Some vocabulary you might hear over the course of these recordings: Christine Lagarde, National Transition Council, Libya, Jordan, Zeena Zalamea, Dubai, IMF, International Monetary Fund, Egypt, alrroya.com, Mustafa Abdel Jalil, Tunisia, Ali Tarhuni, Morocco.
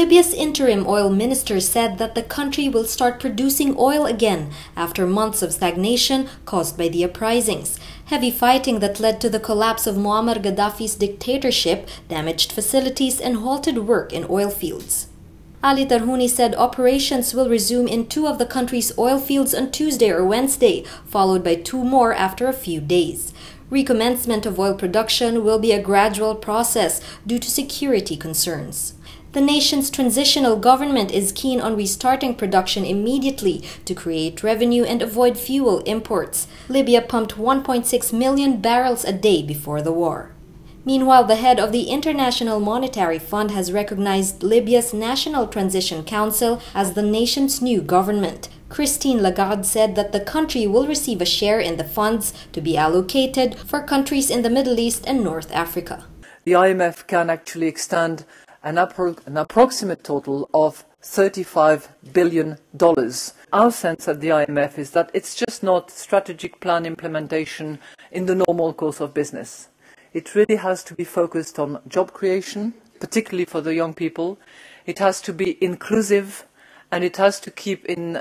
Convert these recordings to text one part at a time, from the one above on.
Libya's interim oil minister said that the country will start producing oil again after months of stagnation caused by the uprisings. Heavy fighting that led to the collapse of Muammar Gaddafi's dictatorship damaged facilities and halted work in oil fields. Ali Tarhuni said operations will resume in 2 of the country's oil fields on Tuesday or Wednesday, followed by 2 more after a few days. Recommencement of oil production will be a gradual process due to security concerns. The nation's transitional government is keen on restarting production immediately to create revenue and avoid fuel imports. Libya pumped 1.6 million barrels a day before the war. Meanwhile, the head of the International Monetary Fund has recognized Libya's National Transition Council as the nation's new government. Christine Lagarde said that the country will receive a share in the funds to be allocated for countries in the Middle East and North Africa. The IMF can actually extend an approximate total of $35 billion. Our sense at the IMF is that it's just not strategic plan implementation in the normal course of business. It really has to be focused on job creation, particularly for the young people. It has to be inclusive, and it has to keep in,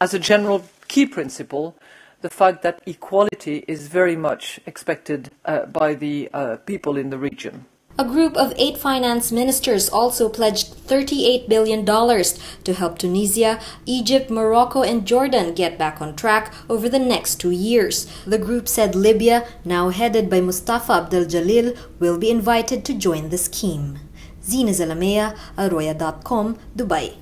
as a general key principle, the fact that equality is very much expected by the people in the region. A group of 8 finance ministers also pledged $38 billion to help Tunisia, Egypt, Morocco and Jordan get back on track over the next 2 years. The group said Libya, now headed by Mustafa Abdel Jalil, will be invited to join the scheme. Zeena Zalamea, alrroya.com, Dubai.